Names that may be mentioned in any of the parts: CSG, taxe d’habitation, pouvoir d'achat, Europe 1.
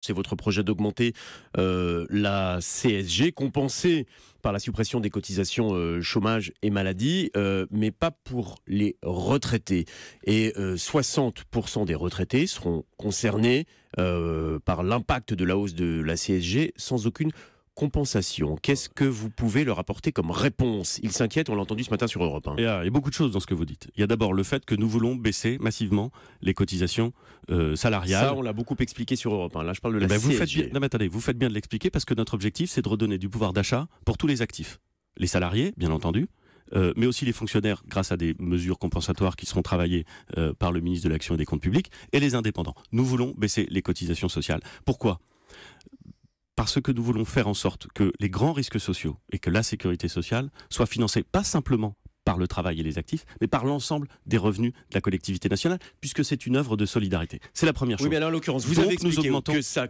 C'est votre projet d'augmenter la CSG, compensée par la suppression des cotisations chômage et maladie, mais pas pour les retraités. Et 60% des retraités seront concernés par l'impact de la hausse de la CSG sans aucune compensation. Qu'est-ce que vous pouvez leur apporter comme réponse? Ils s'inquiètent, on l'a entendu ce matin sur Europe 1. Il y a beaucoup de choses dans ce que vous dites. Il y a d'abord le fait que nous voulons baisser massivement les cotisations salariales. Ça, on l'a beaucoup expliqué sur Europe 1. Là, je parle de la CSG. Vous faites bien de l'expliquer, parce que notre objectif, c'est de redonner du pouvoir d'achat pour tous les actifs. Les salariés, bien entendu, mais aussi les fonctionnaires, grâce à des mesures compensatoires qui seront travaillées par le ministre de l'Action et des Comptes Publics, et les indépendants. Nous voulons baisser les cotisations sociales. Pourquoi ? Parce que nous voulons faire en sorte que les grands risques sociaux et que la sécurité sociale soient financés pas simplement par le travail et les actifs, mais par l'ensemble des revenus de la collectivité nationale, puisque c'est une œuvre de solidarité. C'est la première chose. Oui, mais alors, en l'occurrence, vous avez expliqué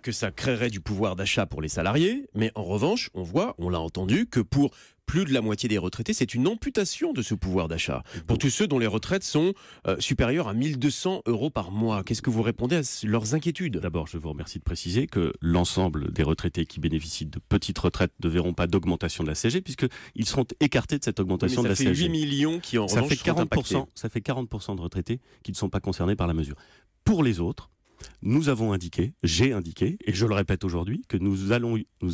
que ça créerait du pouvoir d'achat pour les salariés, mais en revanche, on l'a entendu, que pour plus de la moitié des retraités, c'est une amputation de ce pouvoir d'achat. Pour tous ceux dont les retraites sont supérieures à 1 200 € par mois, qu'est-ce que vous répondez à leurs inquiétudes? D'abord, je vous remercie de préciser que l'ensemble des retraités qui bénéficient de petites retraites ne verront pas d'augmentation de la CSG, puisqu'ils seront écartés de cette augmentation de la CSG. Ça fait 8 millions qui en revanche seront impactés. Ça fait 40% de retraités qui ne sont pas concernés par la mesure. Pour les autres, nous avons indiqué, j'ai indiqué, et je le répète aujourd'hui, que nous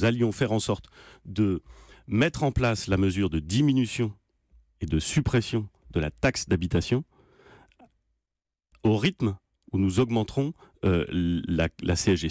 allions faire en sorte de mettre en place la mesure de diminution et de suppression de la taxe d'habitation au rythme où nous augmenterons la CSG.